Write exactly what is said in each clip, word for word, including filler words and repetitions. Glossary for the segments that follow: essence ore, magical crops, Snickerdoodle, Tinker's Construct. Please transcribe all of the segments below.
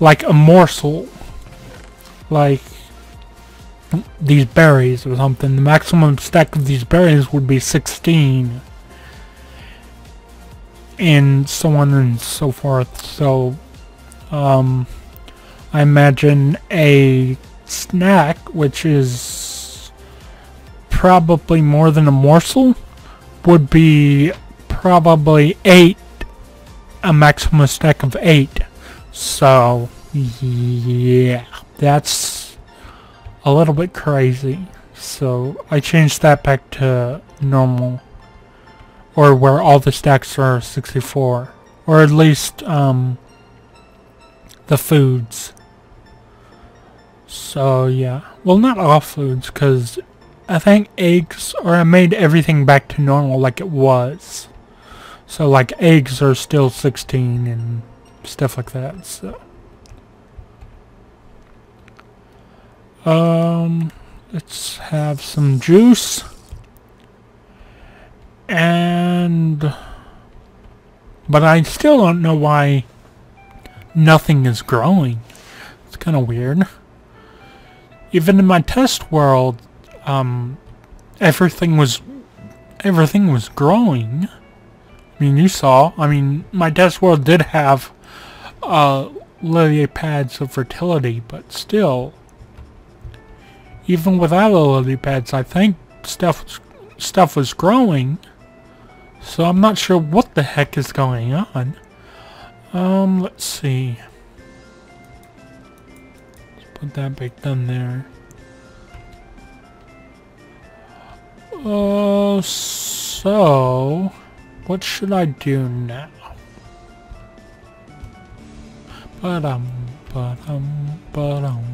Like a morsel, like these berries or something. The maximum stack of these berries would be sixteen, and so on and so forth. So um, I imagine a snack, which is probably more than a morsel, would be probably eight, a maximum stack of eight. So, yeah, that's a little bit crazy. So, I changed that back to normal, or where all the stacks are sixty-four, or at least, um, the foods. So, yeah. Well, not all foods, because I think eggs, or I made everything back to normal like it was. So, like, eggs are still sixteen, and stuff like that. So, um, let's have some juice and, but I still don't know why nothing is growing. It's kind of weird. Even in my test world, um, everything was, everything was growing. I mean, you saw, I mean, my test world did have uh, lily pads of fertility, but still, even without the lily pads, I think stuff, stuff was growing, so I'm not sure what the heck is going on. Um, let's see. Let's put that back down there. Oh, uh, so... what should I do now? Ba-dum, ba-dum, ba-dum.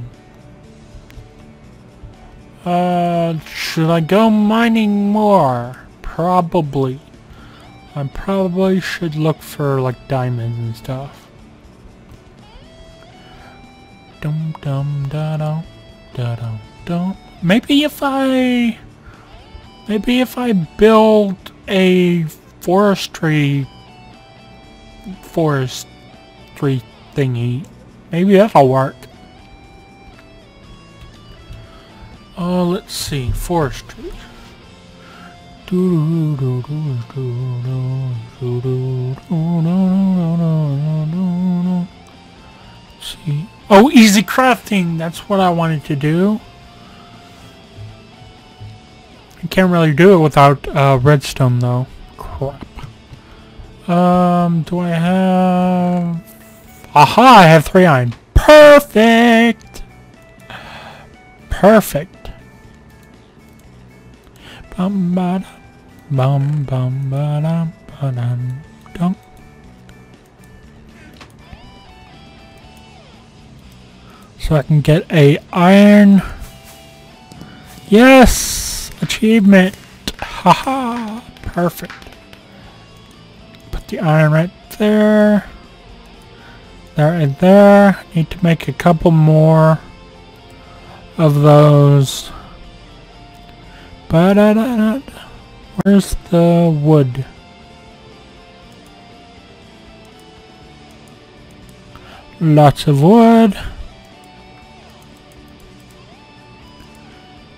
Uh, should I go mining more? Probably. I probably should look for like diamonds and stuff. Dum dum da dum da dum dum. Maybe if I, maybe if I build a forestry forestry thingy. Maybe that'll work. Oh, uh, let's see. Forestry. Let's see. Oh, easy crafting. That's what I wanted to do. I can't really do it without uh, redstone though. Um, do I have... aha, I have three iron. Perfect! Perfect. Bum ba dum, bum bum ba dum, ba dum, dum. So I can get a iron. Yes! Achievement! Haha! Perfect. The iron right there, there and there. Need to make a couple more of those. Ba-da-da-da. Where's the wood? Lots of wood.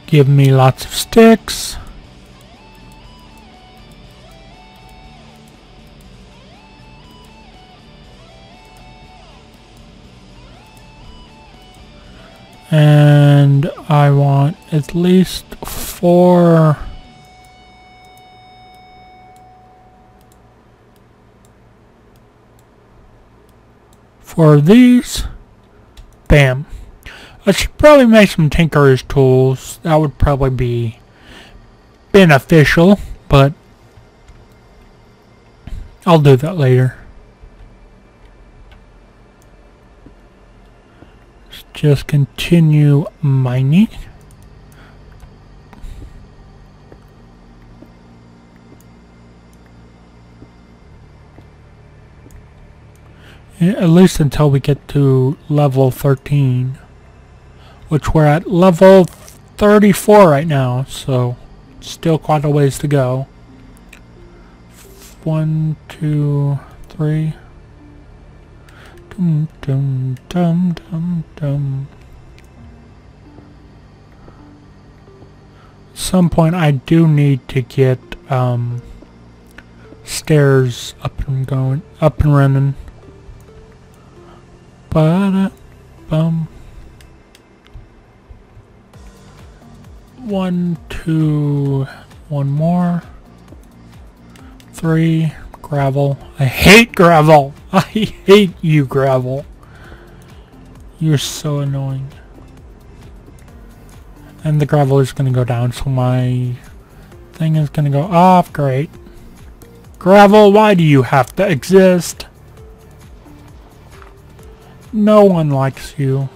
Give me lots of sticks. And I want at least four for these. Bam. I should probably make some tinkerer's tools. That would probably be beneficial, but I'll do that later. Just continue mining. At least until we get to level thirteen. Which we're at level thirty-four right now, so still quite a ways to go. One, two, three. Dum dum dum dum dum. At some point, I do need to get um, stairs up and going, up and running. But bum. One, two, one more. Three, gravel. I hate gravel. I hate you, gravel. You're so annoying. And the gravel is going to go down, so my thing is going to go off. Great. Gravel, why do you have to exist? No one likes you.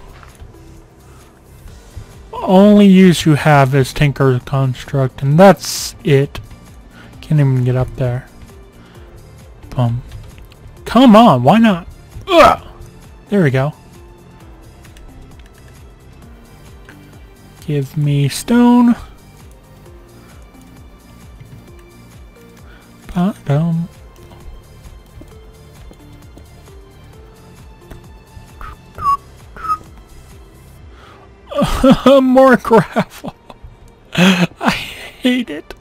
Only use you have is Tinker's Construct, and that's it. Can't even get up there. Um, come on, why not? Ugh! There we go. Give me stone. Bottom. More gravel. I hate it.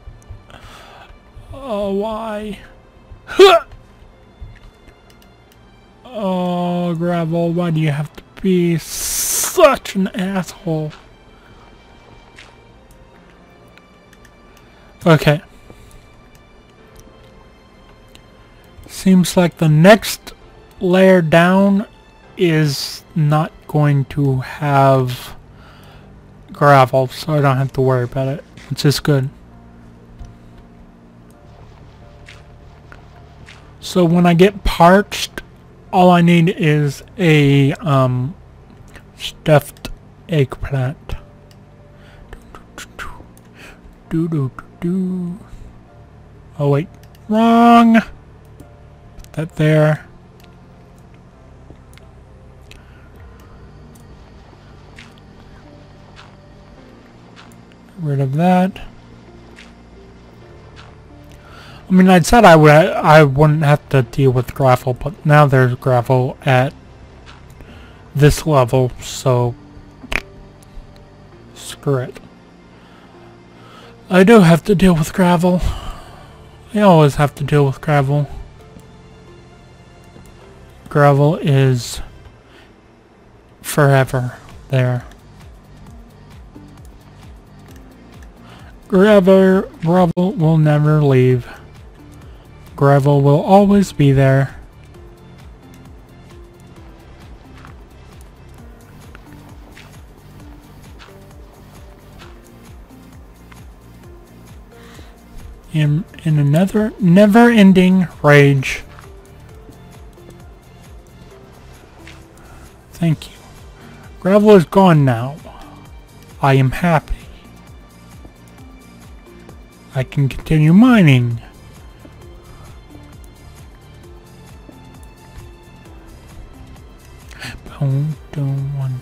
Oh, why? Huh! Oh, gravel, why do you have to be such an asshole? Okay. Seems like the next layer down is not going to have gravel, so I don't have to worry about it. It's just good. So when I get parched, all I need is a um, stuffed eggplant. Do, do, do. Oh wait, wrong! Put that there. Get rid of that. I mean, I'd said I would. I wouldn't have to deal with gravel, but now there's gravel at this level, so screw it. I do have to deal with gravel. I always have to deal with gravel. Gravel is forever there. Gravel, gravel will never leave. Gravel will always be there. In, in another never-ending rage. Thank you. Gravel is gone now. I am happy. I can continue mining. One,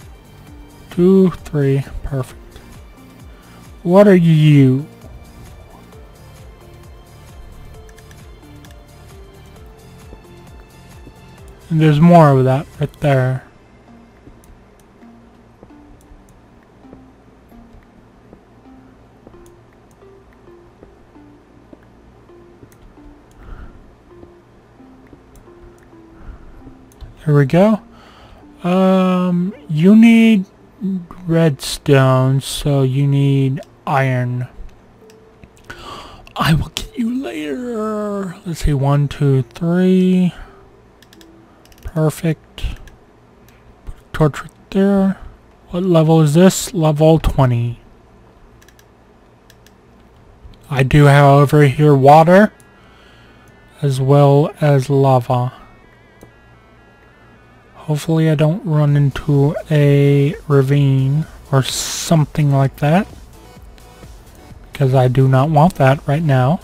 two, three, perfect. What are you? And there's more of that right there. Here we go. Um, you need redstone, so you need iron. I will get you later. Let's see, one, two, three. Perfect. Put a torch right there. What level is this? Level twenty. I do, however, hear water as well as lava. Hopefully I don't run into a ravine or something like that, because I do not want that right now.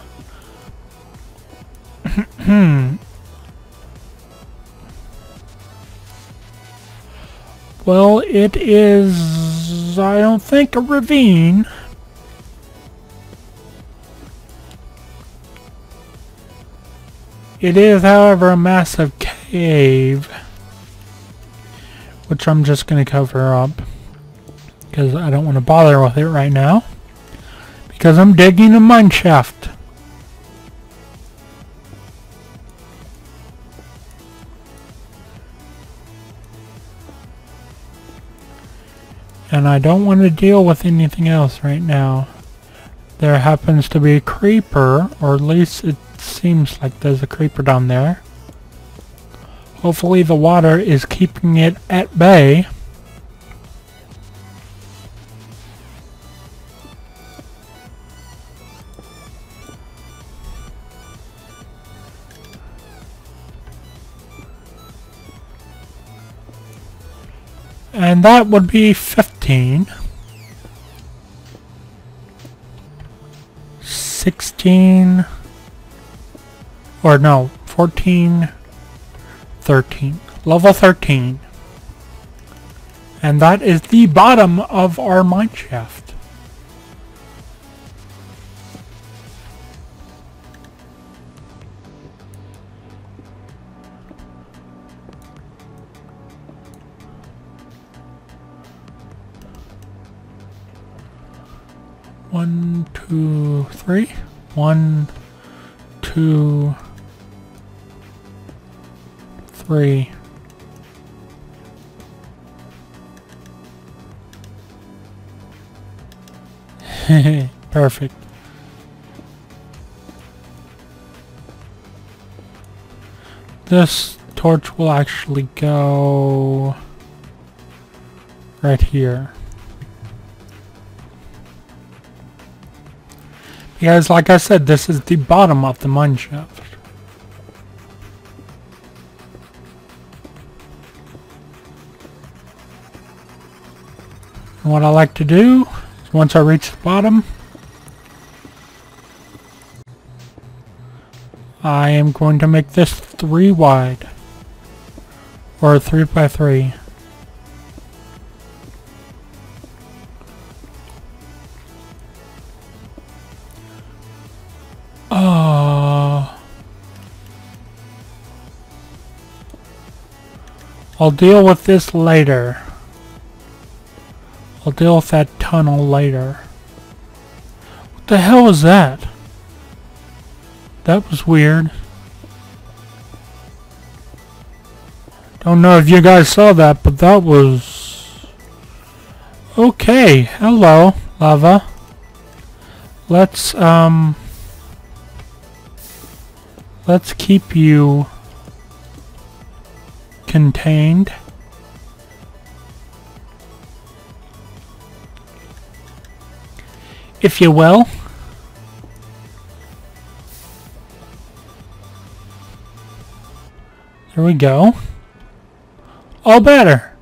Well, it is is, I don't think, a ravine. It is, however, a massive cave, which I'm just going to cover up because I don't want to bother with it right now because I'm digging a mine shaft. And I don't want to deal with anything else right now. There happens to be a creeper, or at least it seems like there's a creeper down there. Hopefully the water is keeping it at bay. And that would be fifteen. sixteen. Or no, fourteen. thirteen. Level thirteen. And that is the bottom of our mine shaft. One, two, three. One, two, three. Perfect. This torch will actually go right here. Because, like I said, this is the bottom of the mine shaft. And what I like to do is, once I reach the bottom, I am going to make this three wide, or three by three. I'll deal with this later. I'll deal with that tunnel later. What the hell was that? That was weird. Don't know if you guys saw that, but that was... Okay, hello, lava. Let's, um... let's keep you contained. If you will. There we go. All better.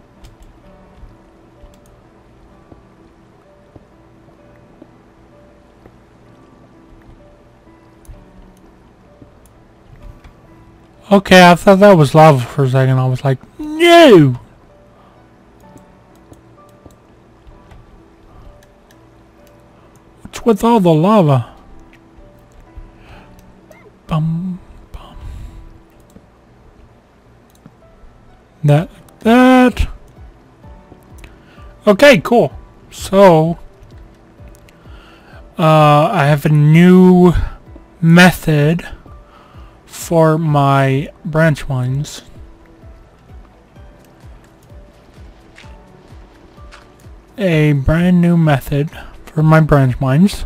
Okay, I thought that was lava for a second. I was like, no! What's with all the lava? Bum, bum. That, like that. Okay, cool. So, uh, I have a new method for my branch lines. A brand new method for my branch lines.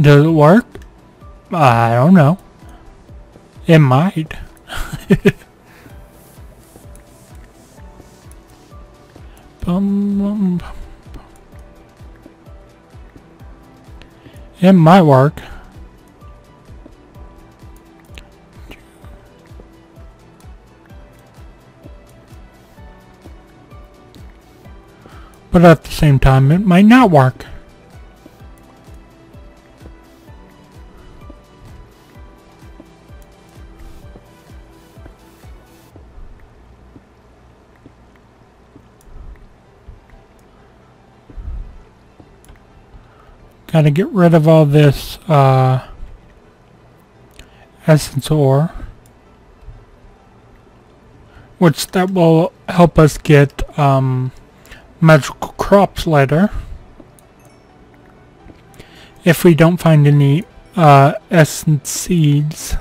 Does it work? I don't know. It might. It might work. But at the same time, it might not work. Gotta get rid of all this uh, essence ore, which that will help us get um, magical crops later if we don't find any uh, essence seeds.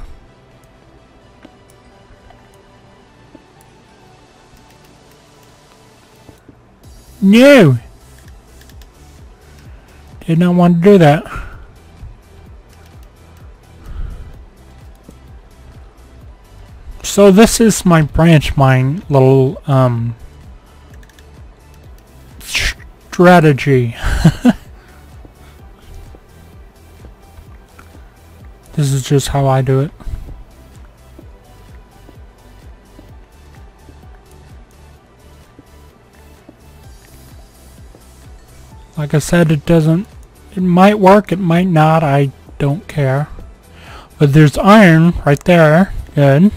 No! Did not want to do that. So this is my branch mine little um, strategy. This is just how I do it. Like I said, it doesn't, it might work, it might not, I don't care. But there's iron right there, good.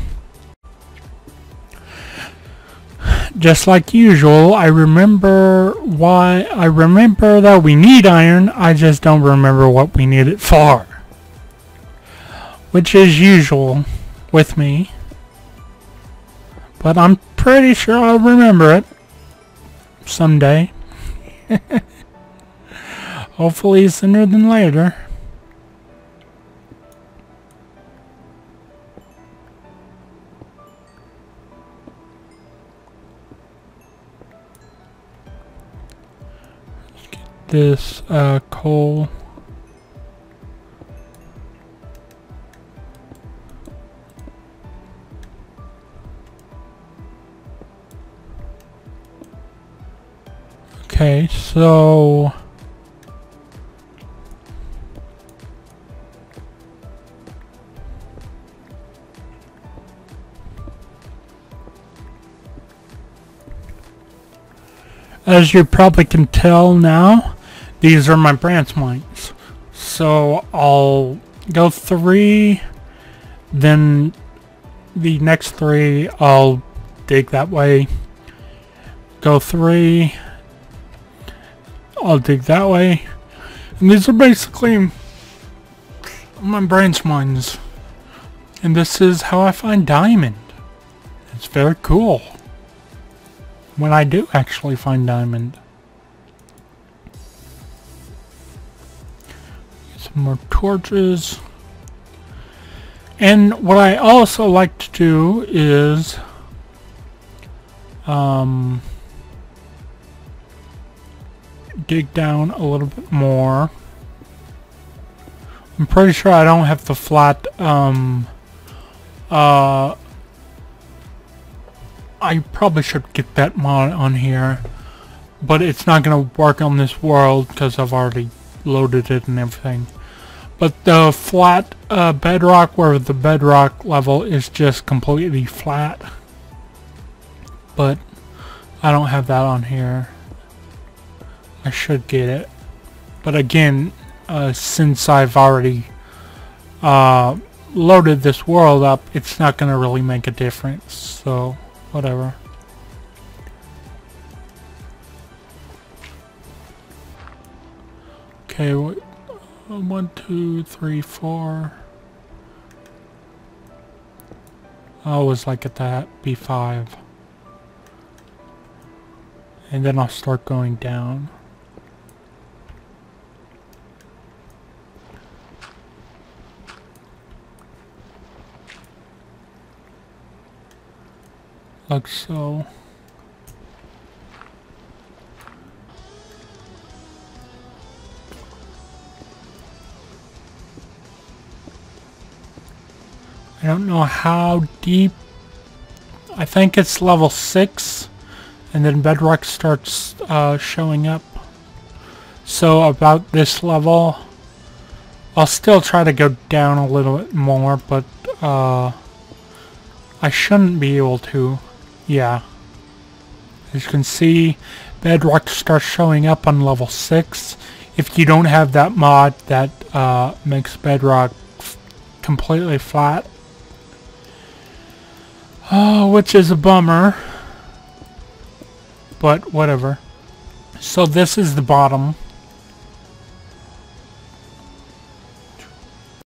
Just like usual, I remember why, I remember that we need iron, I just don't remember what we need it for. Which is usual with me. But I'm pretty sure I'll remember it someday. Hopefully sooner than later. Let's get this uh, coal. Okay, so... as you probably can tell now, these are my branch mines. So I'll go three, then the next three I'll dig that way. Go three, I'll dig that way. And these are basically my branch mines. And this is how I find diamond. It's very cool. When I do actually find diamond. Some more torches. And what I also like to do is um, dig down a little bit more. I'm pretty sure I don't have the flat um, uh, I probably should get that mod on here, but it's not going to work on this world because I've already loaded it and everything. But the flat uh, bedrock, where the bedrock level is just completely flat, but I don't have that on here. I should get it, but again, uh, since I've already uh, loaded this world up, it's not going to really make a difference, so whatever. Okay, one, two, three, four. I always like at that B five, and then I'll start going down. Like so. I don't know how deep. I think it's level six, and then bedrock starts uh, showing up. So about this level, I'll still try to go down a little bit more, but uh, I shouldn't be able to. Yeah, as you can see, bedrock starts showing up on level six. If you don't have that mod that uh, makes bedrock f completely flat, oh, which is a bummer, but whatever. So this is the bottom